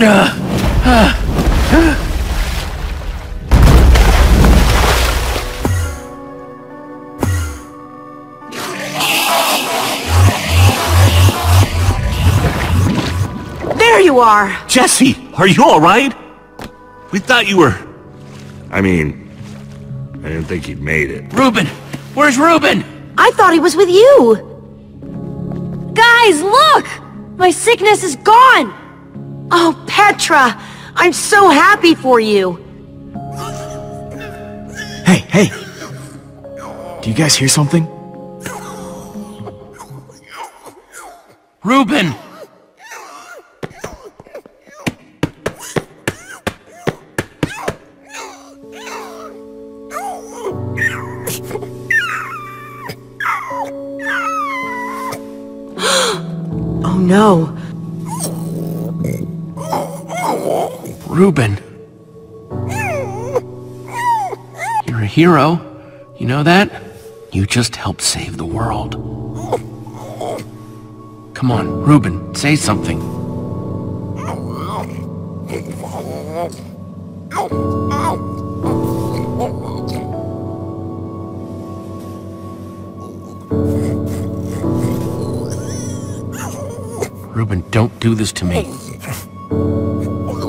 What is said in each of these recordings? There you are! Jesse, are you alright? We thought you were... I mean... I didn't think he'd made it. Reuben! Where's Reuben? I thought he was with you! Guys, look! My sickness is gone! Oh, Petra! I'm so happy for you! Hey, hey! Do you guys hear something? Reuben! No. Reuben. You're a hero. You know that? You just helped save the world. Come on, Reuben, say something. Reuben, don't do this to me.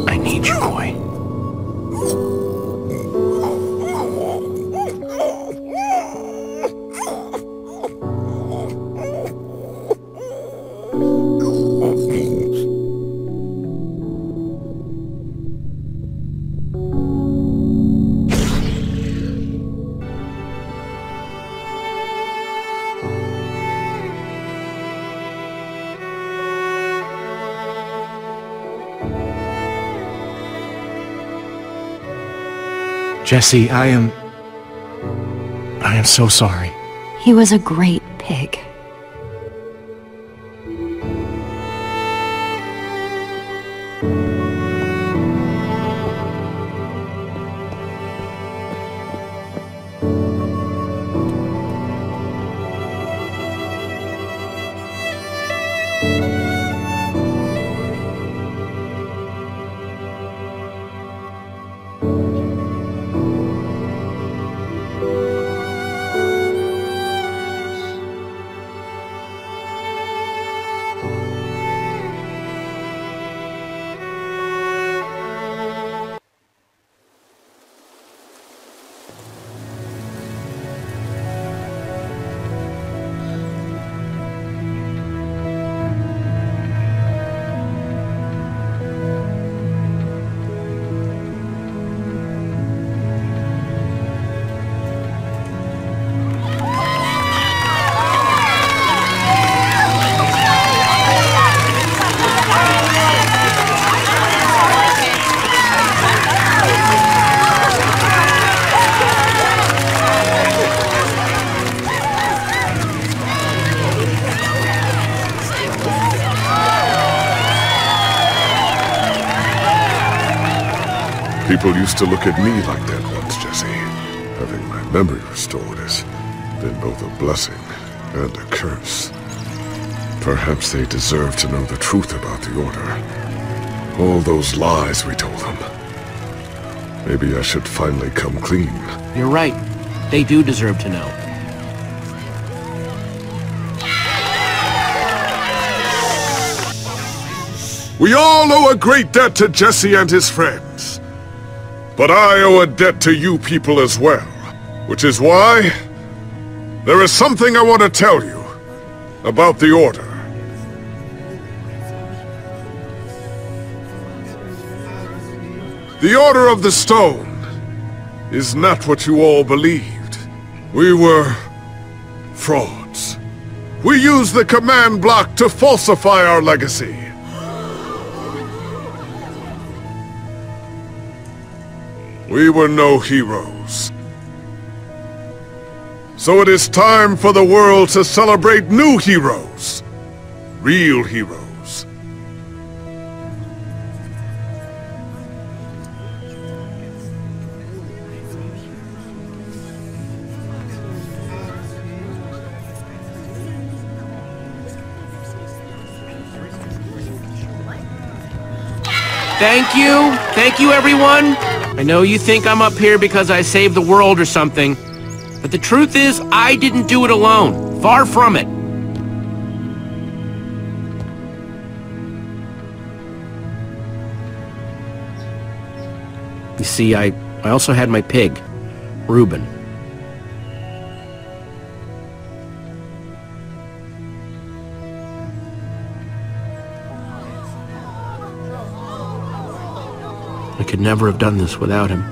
I need you, boy. Jesse, I am so sorry. He was a great pig. People used to look at me like that once, Jesse. Having my memory restored has been both a blessing and a curse. Perhaps they deserve to know the truth about the Order. All those lies we told them. Maybe I should finally come clean. You're right. They do deserve to know. We all owe a great debt to Jesse and his friends. But I owe a debt to you people as well, which is why there is something I want to tell you about the Order. The Order of the Stone is not what you all believed. We were frauds. We used the command block to falsify our legacy. We were no heroes. So it is time for the world to celebrate new heroes. Real heroes. Thank you. Thank you, everyone. I know you think I'm up here because I saved the world or something, but the truth is I didn't do it alone. Far from it. You see, I also had my pig, Reuben. I could never have done this without him.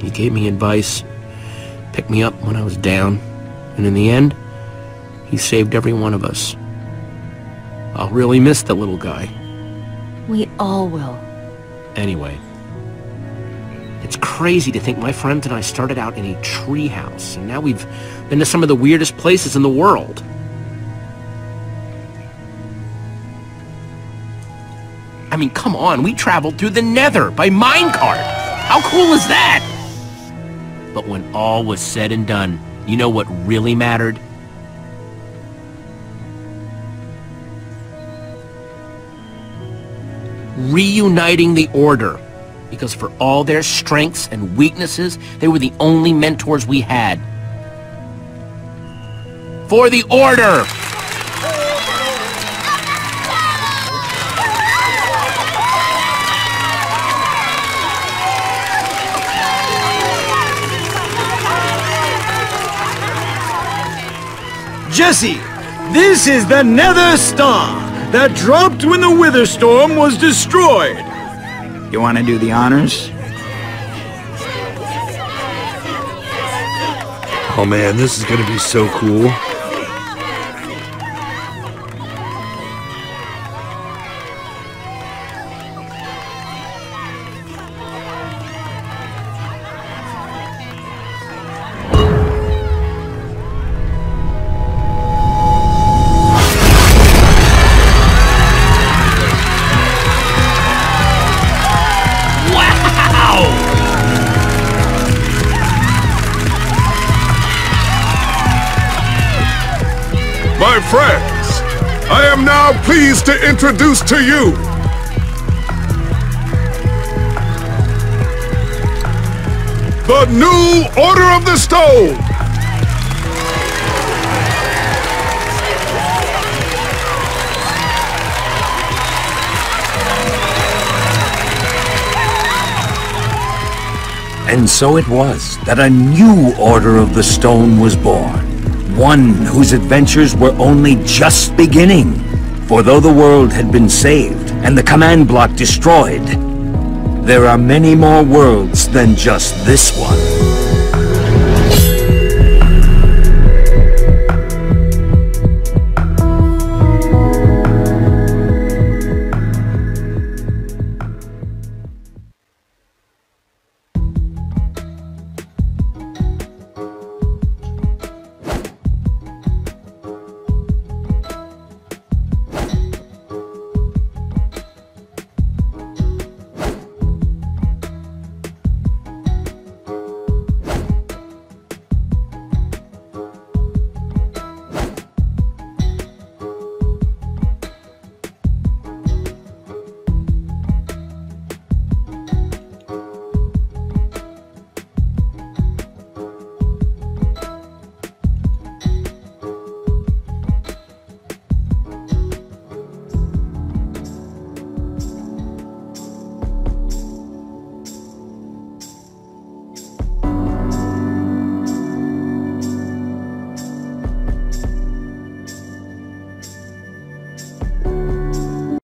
He gave me advice, picked me up when I was down, and in the end, he saved every one of us. I'll really miss the little guy. We all will. Anyway, it's crazy to think my friends and I started out in a treehouse, and now we've been to some of the weirdest places in the world. I mean, come on, we traveled through the Nether by minecart. How cool is that? But when all was said and done, you know what really mattered? Reuniting the Order. Because for all their strengths and weaknesses, they were the only mentors we had. For the Order! Jesse, this is the Nether Star that dropped when the Wither Storm was destroyed. You want to do the honors? Oh man, this is going to be so cool. My friends, I am now pleased to introduce to you the new Order of the Stone. And so it was that a new Order of the Stone was born. One whose adventures were only just beginning. For though the world had been saved and the command block destroyed, there are many more worlds than just this one.